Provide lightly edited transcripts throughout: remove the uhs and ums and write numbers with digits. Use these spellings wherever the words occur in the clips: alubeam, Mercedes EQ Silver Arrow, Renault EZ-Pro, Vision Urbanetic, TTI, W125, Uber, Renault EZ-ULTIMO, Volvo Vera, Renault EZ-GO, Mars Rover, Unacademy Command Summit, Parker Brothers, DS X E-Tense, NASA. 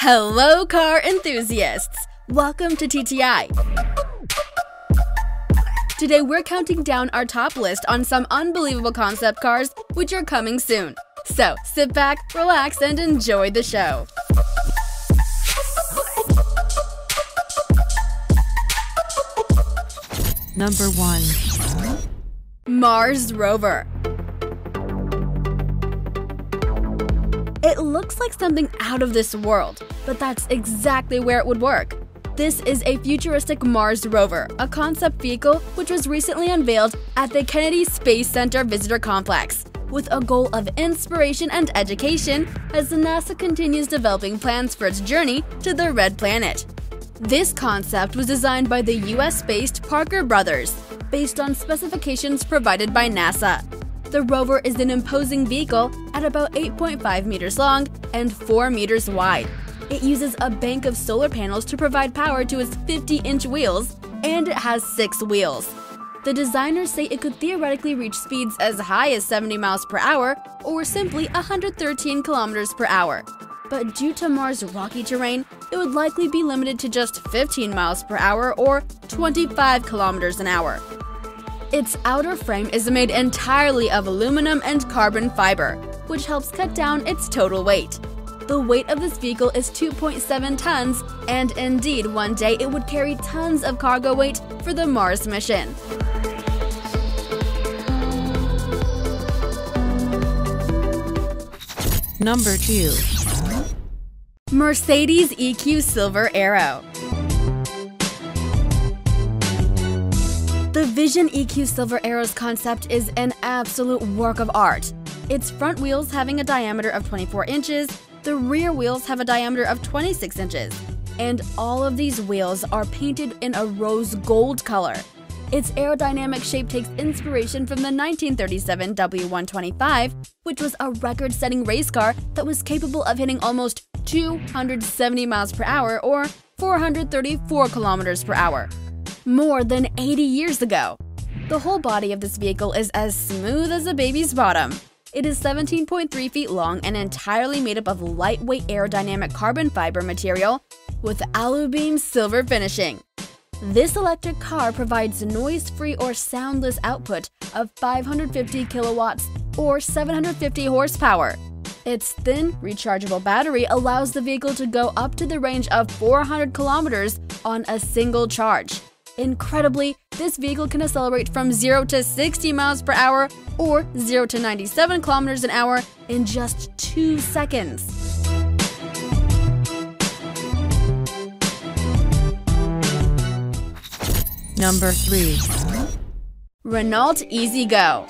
Hello, car enthusiasts! Welcome to TTI! Today we're counting down our top list on some unbelievable concept cars which are coming soon. So sit back, relax, and enjoy the show! Number 1. Mars Rover. It looks like something out of this world, but that's exactly where it would work. This is a futuristic Mars Rover, a concept vehicle which was recently unveiled at the Kennedy Space Center Visitor Complex, with a goal of inspiration and education as NASA continues developing plans for its journey to the Red Planet. This concept was designed by the US-based Parker Brothers, based on specifications provided by NASA. The Rover is an imposing vehicle at about 8.5 meters long and 4 meters wide. It uses a bank of solar panels to provide power to its 50-inch wheels, and it has 6 wheels. The designers say it could theoretically reach speeds as high as 70 miles per hour or simply 113 kilometers per hour. But due to Mars' rocky terrain, it would likely be limited to just 15 miles per hour or 25 kilometers an hour. Its outer frame is made entirely of aluminum and carbon fiber, which helps cut down its total weight. The weight of this vehicle is 2.7 tons, and indeed one day it would carry tons of cargo weight for the Mars mission. Number 2. Mercedes EQ Silver Arrow. The Vision EQ Silver Arrow's concept is an absolute work of art. Its front wheels having a diameter of 24 inches, the rear wheels have a diameter of 26 inches, and all of these wheels are painted in a rose gold color. Its aerodynamic shape takes inspiration from the 1937 W125, which was a record-setting race car that was capable of hitting almost 270 miles per hour or 434 kilometers per hour. More than 80 years ago. The whole body of this vehicle is as smooth as a baby's bottom. It is 17.3 feet long and entirely made up of lightweight aerodynamic carbon fiber material with alubeam silver finishing. This electric car provides noise-free or soundless output of 550 kilowatts or 750 horsepower. Its thin, rechargeable battery allows the vehicle to go up to the range of 400 kilometers on a single charge. Incredibly, this vehicle can accelerate from 0 to 60 miles per hour or 0 to 97 kilometers an hour in just 2 seconds. Number 3. Renault EZ-GO.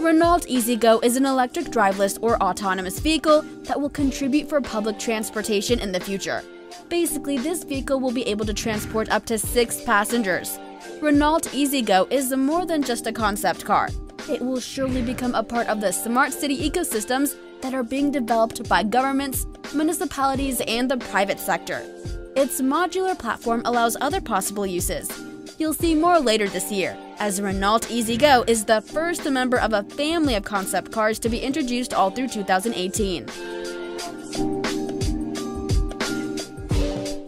Renault EZ-GO is an electric driveless or autonomous vehicle that will contribute for public transportation in the future. Basically, this vehicle will be able to transport up to 6 passengers. Renault EZ-GO is more than just a concept car. It will surely become a part of the smart city ecosystems that are being developed by governments, municipalities, and the private sector. Its modular platform allows other possible uses. You'll see more later this year, as Renault EZ-GO is the first member of a family of concept cars to be introduced all through 2018.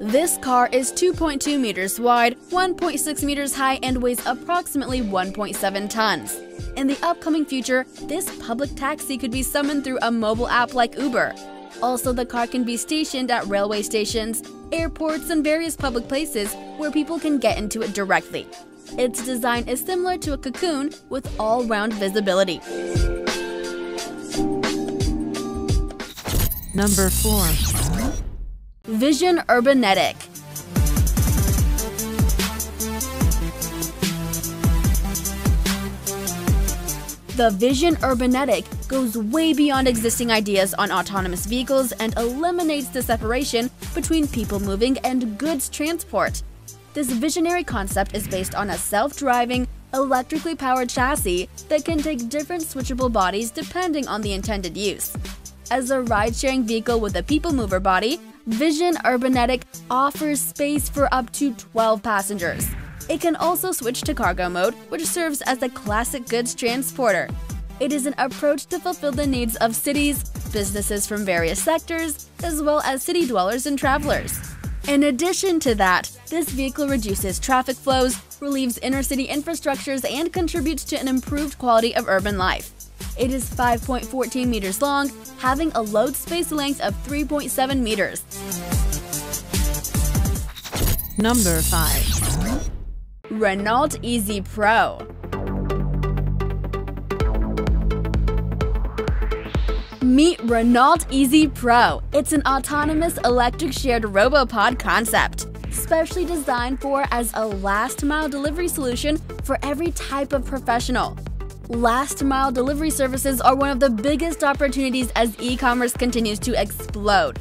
This car is 2.2 meters wide, 1.6 meters high, and weighs approximately 1.7 tons. In the upcoming future, this public taxi could be summoned through a mobile app like Uber. Also, the car can be stationed at railway stations, airports, and various public places where people can get into it directly. Its design is similar to a cocoon with all-round visibility. Number 4. Vision Urbanetic. The Vision Urbanetic goes way beyond existing ideas on autonomous vehicles and eliminates the separation between people moving and goods transport. This visionary concept is based on a self-driving, electrically powered chassis that can take different switchable bodies depending on the intended use. As a ride-sharing vehicle with a people mover body, Vision Urbanetic offers space for up to 12 passengers. It can also switch to cargo mode, which serves as a classic goods transporter. It is an approach to fulfill the needs of cities, businesses from various sectors, as well as city dwellers and travelers. In addition to that, this vehicle reduces traffic flows, relieves inner-city infrastructures, and contributes to an improved quality of urban life. It is 5.14 meters long, having a load space length of 3.7 meters. Number 5. Renault EZ-Pro. Meet Renault EZ-Pro. It's an autonomous electric shared robopod concept, specially designed for as a last-mile delivery solution for every type of professional. Last-mile delivery services are one of the biggest opportunities as e-commerce continues to explode.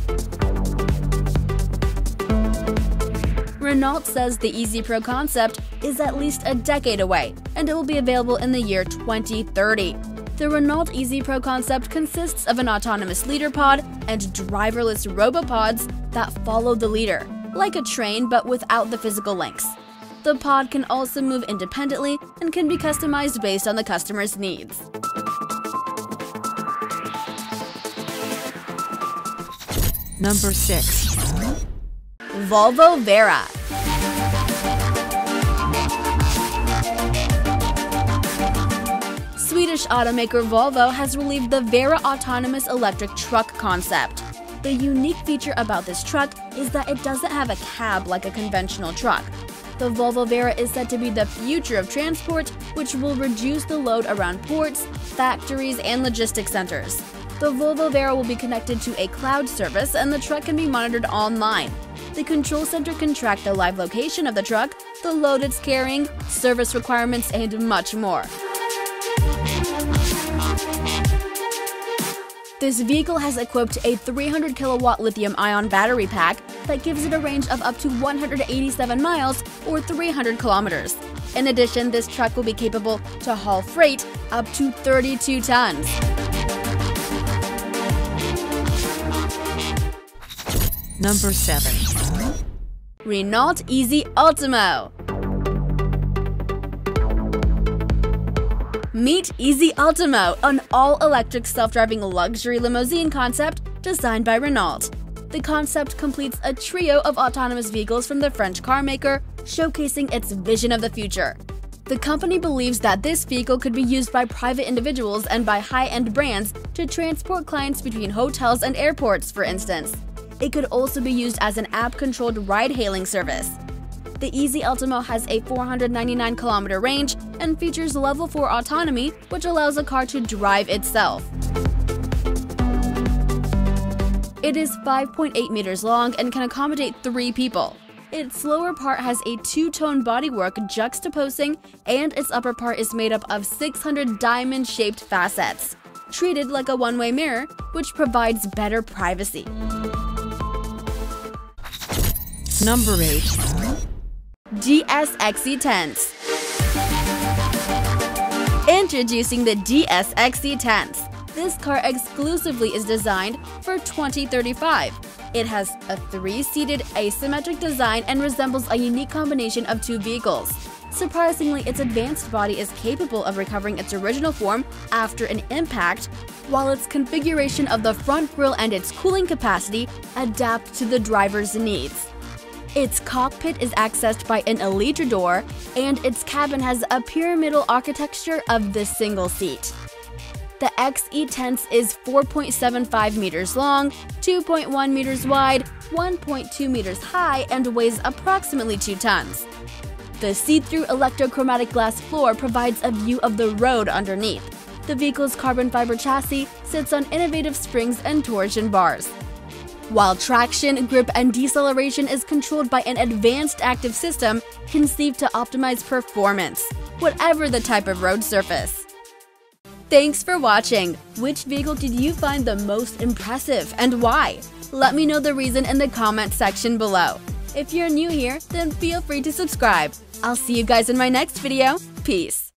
Renault says the EZ-Pro concept is at least a decade away, and it will be available in the year 2030. The Renault EZ-Pro concept consists of an autonomous leader pod and driverless robopods that follow the leader, like a train but without the physical links. The pod can also move independently and can be customized based on the customer's needs. Number 6. Volvo Vera. Swedish automaker Volvo has relieved the Vera autonomous electric truck concept. The unique feature about this truck is that it doesn't have a cab like a conventional truck. The Volvo Vera is said to be the future of transport, which will reduce the load around ports, factories, and logistics centers. The Volvo Vera will be connected to a cloud service, and the truck can be monitored online. The control center can track the live location of the truck, the load it's carrying, service requirements, and much more. This vehicle has equipped a 300-kilowatt lithium-ion battery pack that gives it a range of up to 187 miles or 300 kilometers. In addition, this truck will be capable to haul freight up to 32 tons. Number 7. Renault EZ-ULTIMO. Meet EZ-ULTIMO, an all-electric self-driving luxury limousine concept designed by Renault. The concept completes a trio of autonomous vehicles from the French carmaker, showcasing its vision of the future. The company believes that this vehicle could be used by private individuals and by high-end brands to transport clients between hotels and airports, for instance. It could also be used as an app-controlled ride-hailing service. The EZ-ULTIMO has a 499-kilometer range and features level 4 autonomy, which allows a car to drive itself. It is 5.8 meters long and can accommodate 3 people. Its lower part has a 2-tone bodywork juxtaposing, and its upper part is made up of 600 diamond-shaped facets, treated like a one-way mirror, which provides better privacy. Number 8. DS X E-Tense. Introducing the DS X E-Tense. This car exclusively is designed for 2035. It has a 3-seated asymmetric design and resembles a unique combination of 2 vehicles. Surprisingly, its advanced body is capable of recovering its original form after an impact, while its configuration of the front grille and its cooling capacity adapt to the driver's needs. Its cockpit is accessed by an elytra door, and its cabin has a pyramidal architecture of the single seat. The XE-Tense is 4.75 meters long, 2.1 meters wide, 1.2 meters high, and weighs approximately 2 tons. The see-through electrochromatic glass floor provides a view of the road underneath. The vehicle's carbon fiber chassis sits on innovative springs and torsion bars, while traction, grip, and deceleration is controlled by an advanced active system conceived to optimize performance, whatever the type of road surface. Thanks for watching. Which vehicle did you find the most impressive and why? Let me know the reason in the comment section below. If you're new here, then feel free to subscribe. I'll see you guys in my next video. Peace.